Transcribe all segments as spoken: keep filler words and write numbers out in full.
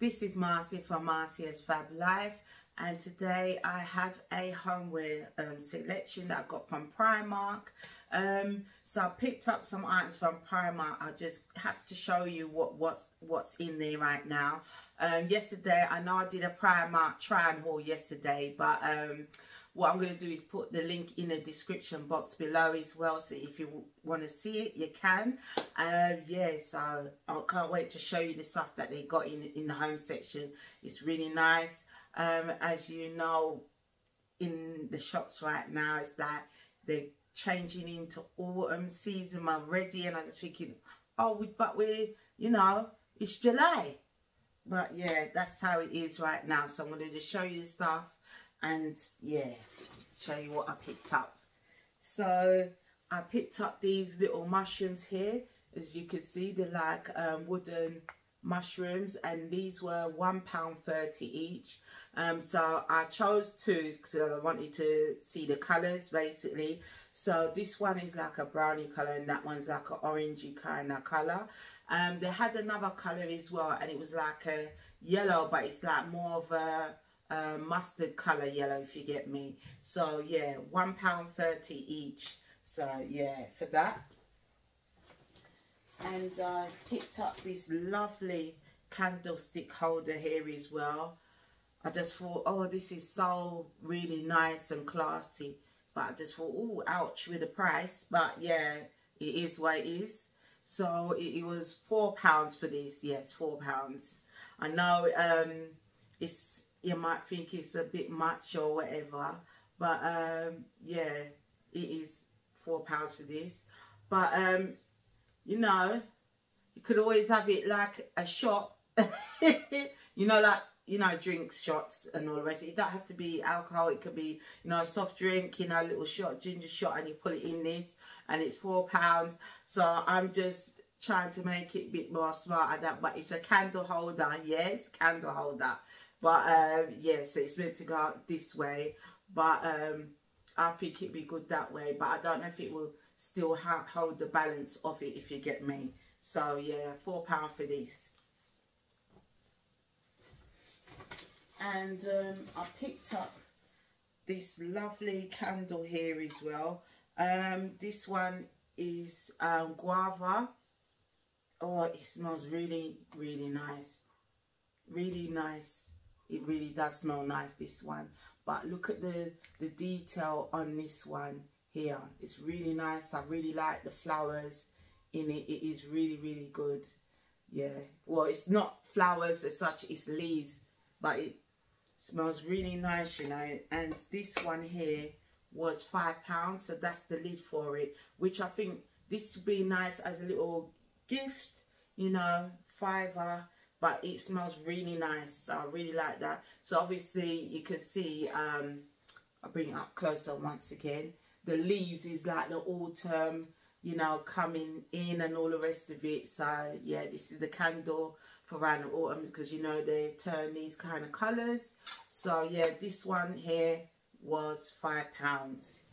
This is Marcia from Marcia's Fab Life, and today I have a homeware um, selection that I got from Primark. Um, so I picked up some items from Primark. I just have to show you what, what's, what's in there right now. Um, yesterday, I know I did a Primark try and haul yesterday, but um, what I'm going to do is put the link in the description box below as well. So if you want to see it, you can. Uh, yeah, so I can't wait to show you the stuff that they got in, in the home section. It's really nice. Um, as you know, in the shops right now, it's that they're changing into autumn season already. And I'm just thinking, oh, we, but we, you know, it's July. But yeah, that's how it is right now. So I'm going to just show you the stuff. And yeah, show you what I picked up. So I picked up these little mushrooms here. As you can see, they're like um, wooden mushrooms, and these were one pound thirty each. Um, so I chose two because I wanted to see the colours basically. So this one is like a brownie colour, and that one's like an orangey kind of colour. Um, they had another colour as well, and it was like a yellow, but it's like more of a Uh, mustard color yellow, if you get me. So yeah, one pound thirty each. So yeah, for that. And I uh, picked up this lovely candlestick holder here as well. I just thought, oh, this is so really nice and classy, but I just thought, oh, ouch with the price. But yeah, it is what it is. So it, it was four pounds for this. Yes, four pounds. I know um it's, you might think it's a bit much or whatever, but um yeah, it is four pounds for this. But um you know, you could always have it like a shot. You know, like, you know, drinks, shots and all the rest. It don't have to be alcohol. It could be, you know, a soft drink, you know, a little shot, ginger shot, and you put it in this, and it's four pounds. So I'm just trying to make it a bit more smart at that. But it's a candle holder. Yes, candle holder. But um, yeah, so it's meant to go out this way, but um, I think it'd be good that way. But I don't know if it will still ha hold the balance of it, if you get me. So yeah, four pound for this. And um, I picked up this lovely candle here as well. Um, this one is um, guava. Oh, it smells really, really nice. Really nice. It really does smell nice, this one. But look at the the detail on this one here. It's really nice. I really like the flowers in it. It is really, really good. Yeah, well, it's not flowers as such, it's leaves, but it smells really nice, you know. And this one here was five pounds, so that's the lid for it, which I think this would be nice as a little gift, you know, fiver. But it smells really nice. So I really like that. So obviously you can see, um, I'll bring it up closer once again. The leaves is like the autumn, you know, coming in and all the rest of it. So yeah, this is the candle for around the autumn, because you know they turn these kind of colours. So yeah, this one here was five pounds.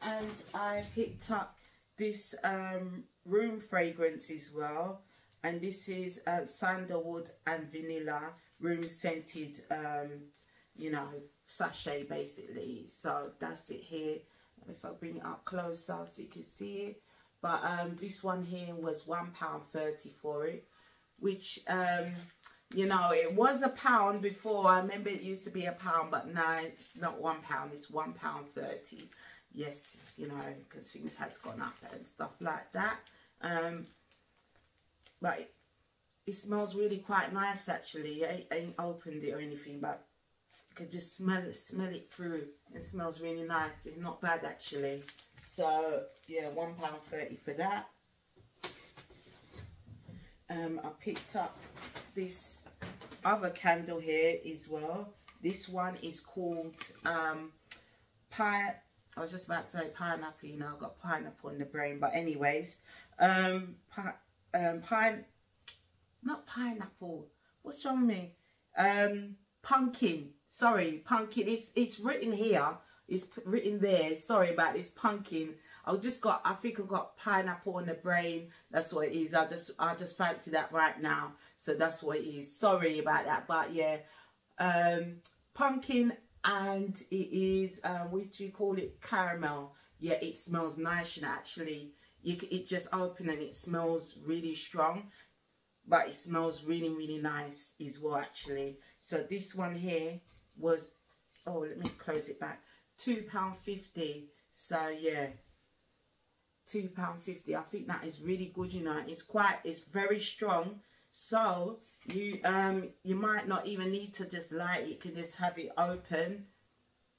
And I picked up this um, room fragrance as well, and this is uh, sandalwood and vanilla room scented, um, you know, sachet basically. So that's it here. If I bring it up closer so you can see it, but um, this one here was one pound thirty for it, which um, you know, it was a pound before. I remember it used to be a pound, but now it's not one pound. It's one pound thirty. Yes, you know, because things has gone up and stuff like that. Um, but it, it smells really quite nice, actually. I, I ain't opened it or anything, but you could just smell it, smell it through. It smells really nice. It's not bad, actually. So yeah, one pound thirty for that. Um, I picked up this other candle here as well. This one is called um, Pie. I was just about to say pineapple, you know, I've got pineapple in the brain. But anyways, um, pi um, pine, not pineapple. What's wrong with me? Um, pumpkin. Sorry, pumpkin. It's it's written here. It's written there. Sorry about this, pumpkin. I just got, I think I got pineapple on the brain. That's what it is. I just, I just fancy that right now. So that's what it is. Sorry about that, but yeah. Um, pumpkin, and it is, uh, what do you call it? Caramel. Yeah, it smells nice, and actually, you, it just opened and it smells really strong. But it smells really, really nice as well, actually. So this one here was, oh, let me close it back. two pounds fifty. So yeah, two pounds fifty. I think that is really good, you know. It's quite, it's very strong. So you um you might not even need to just light it. You can just have it open,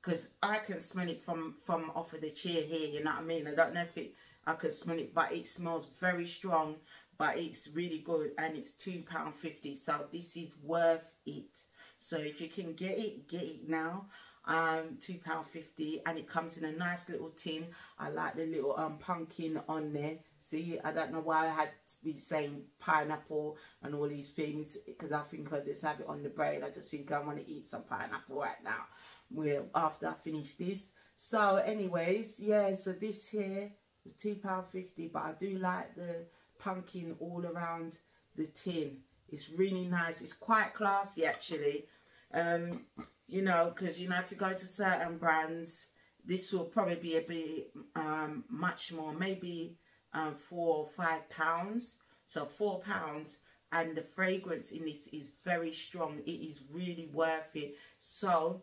because I can smell it from from off of the chair here. You know what I mean? I don't know if it, I can smell it, but it smells very strong. But it's really good, and it's two pounds fifty. So this is worth it. So if you can get it, get it now. Um, two pounds fifty, and it comes in a nice little tin. I like the little um pumpkin on there. See, I don't know why I had to be saying pineapple and all these things, because I think I just have it on the brain. I just think I want to eat some pineapple right now. Well, after I finish this. So, anyways, yeah. So this here is two pounds fifty, but I do like the pumpkin all around the tin. It's really nice. It's quite classy, actually. Um, you know, because you know, if you go to certain brands, this will probably be a bit um much more, maybe um four or five pounds. So four pounds, and the fragrance in this is very strong. It is really worth it. So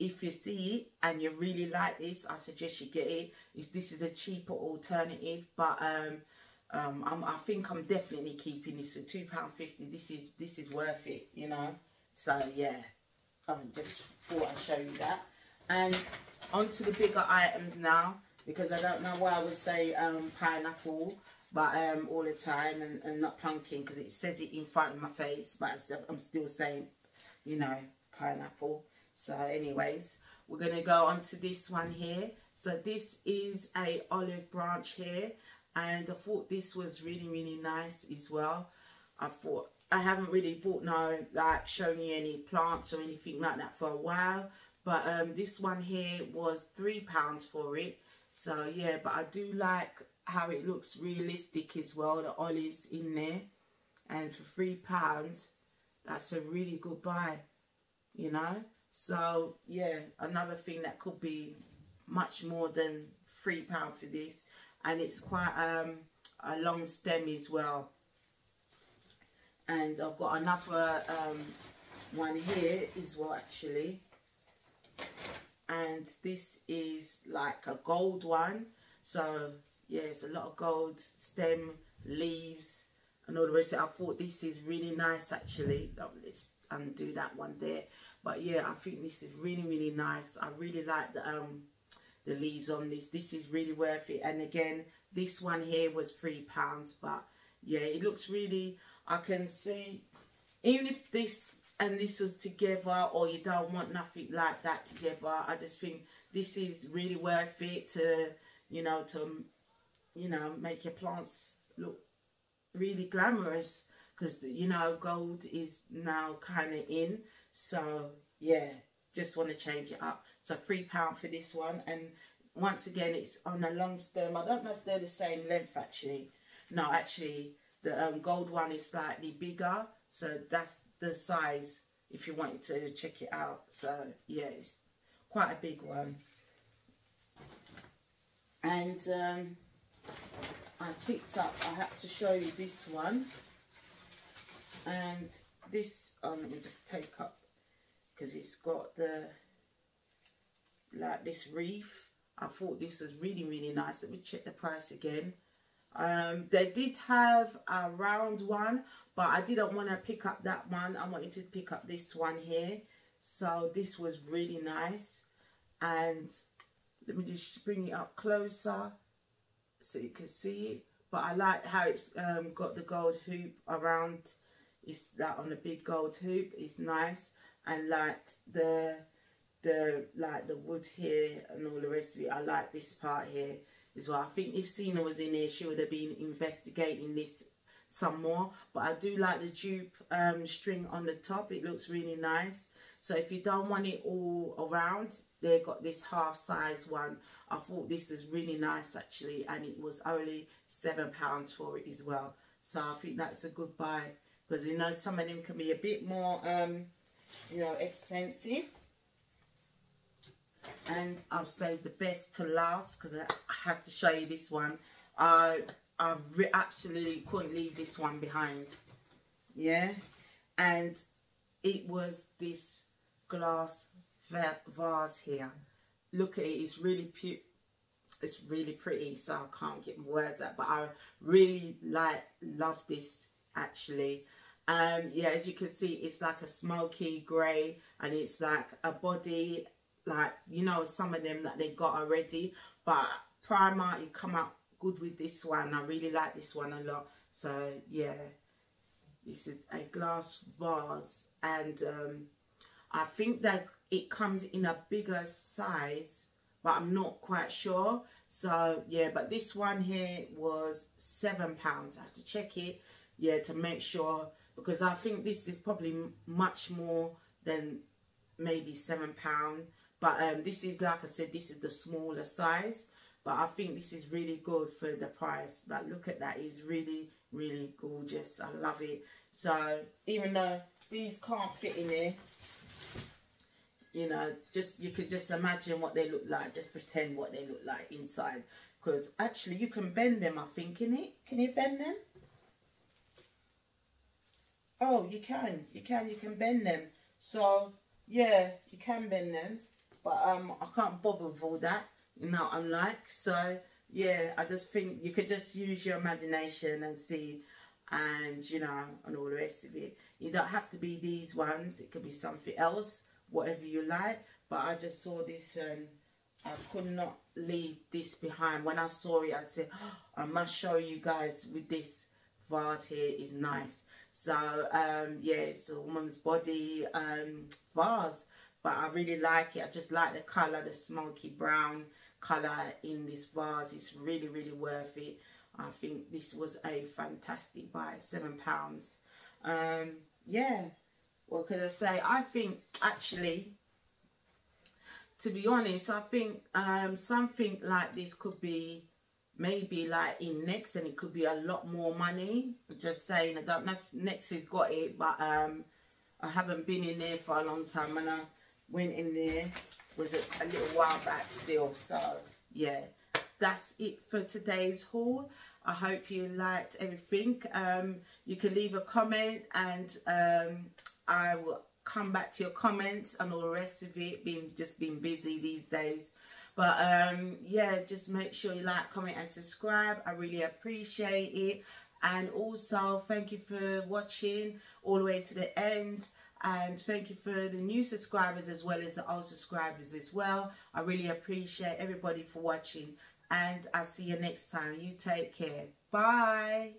if you see it and you really like this, I suggest you get it. Is this is a cheaper alternative, but um Um, I'm, I think I'm definitely keeping this for two pounds fifty. This is this is worth it, you know. So yeah, I just thought I'd show you that. And onto the bigger items now, because I don't know why I would say um, pineapple, but um, all the time, and, and not pumpkin, because it says it in front of my face, but it's just, I'm still saying, you know, pineapple. So, anyways, we're gonna go on to this one here. So this is a olive branch here. And I thought this was really, really nice as well. I thought, I haven't really bought no, like, shown you any plants or anything like that for a while. But um, this one here was three pounds for it. So, yeah, but I do like how it looks realistic as well, the olives in there. And for three pounds, that's a really good buy, you know. So, yeah, another thing that could be much more than three pounds for this. And it's quite um, a long stem as well. And I've got another um, one here as well, actually. And this is like a gold one. So, yeah, it's a lot of gold stem, leaves, and all the rest. I thought this is really nice, actually. Let's undo that one there. But, yeah, I think this is really, really nice. I really like the... Um, the leaves on this. This is really worth it. And again, this one here was three pounds, but yeah, it looks really, I can see, even if this and this was together, or you don't want nothing like that together, I just think this is really worth it to, you know, to, you know, make your plants look really glamorous, because, you know, gold is now kind of in. So yeah, just want to change it up. So three pounds for this one. And once again, it's on a long stem. I don't know if they're the same length, actually. No, actually, the um, gold one is slightly bigger. So that's the size, if you wanted to check it out. So, yeah, it's quite a big one. And um, I picked up, I had to show you this one. And this, um, let me just take up, because it's got the... like this wreath. I thought this was really, really nice. Let me check the price again. Um, they did have a round one, but I didn't want to pick up that one. I wanted to pick up this one here. So this was really nice. And let me just bring it up closer so you can see it. But I like how it's um, got the gold hoop around. It's that on a big gold hoop. It's nice. And like the The, like the wood here and all the rest of it. I like this part here as well. I think if Sina was in here, she would have been investigating this some more. But I do like the dupe um, string on the top. It looks really nice. So if you don't want it all around, they got this half size one. I thought this is really nice actually, and it was only seven pounds for it as well. So I think that's a good buy, because you know some of them can be a bit more um you know expensive. And I've saved the best to last, because I have to show you this one. I I absolutely couldn't leave this one behind. Yeah, and it was this glass vase here. Look at it, it's really pu it's really pretty, so I can't get my words out, but I really like love this actually. Um yeah, as you can see, it's like a smoky grey, and it's like a body, like you know some of them that they got already, but Primark, you come out good with this one. I really like this one a lot. So yeah, this is a glass vase, and um I think that it comes in a bigger size, but I'm not quite sure. So yeah, but this one here was seven pounds. I have to check it, yeah, to make sure, because I think this is probably much more than maybe seven pounds. But um this is, like I said, this is the smaller size, but I think this is really good for the price. But look at that, it's really really gorgeous. I love it. So even though these can't fit in there, you know, just you could just imagine what they look like, just pretend what they look like inside, because actually you can bend them, I think, in it. Can you bend them? Oh, you can, you can, you can bend them. So yeah, you can bend them, but um I can't bother with all that, you know what I'm like. So yeah, I just think you could just use your imagination and see, and you know, and all the rest of it. You don't have to be these ones, it could be something else, whatever you like. But I just saw this and I could not leave this behind. When I saw it, I said, oh, I must show you guys with this vase here, is nice. So um yeah, it's a woman's body um vase, but I really like it. I just like the color, the smoky brown color in this vase. It's really really worth it. I think this was a fantastic buy, seven pounds. Um yeah, well, could I say, I think actually, to be honest, I think um, something like this could be maybe like in Next, and it could be a lot more money. Just saying, I don't know if Next has got it, but um, I haven't been in there for a long time, and I went in there, was it a little while back still. So yeah, that's it for today's haul. I hope you liked everything. Um, you can leave a comment, and um, I will come back to your comments and all the rest of it. Being just been busy these days, but um, yeah, just make sure you like, comment, and subscribe. I really appreciate it, and also thank you for watching all the way to the end. And thank you for the new subscribers as well as the old subscribers as well. I really appreciate everybody for watching. And I'll see you next time. You take care. Bye.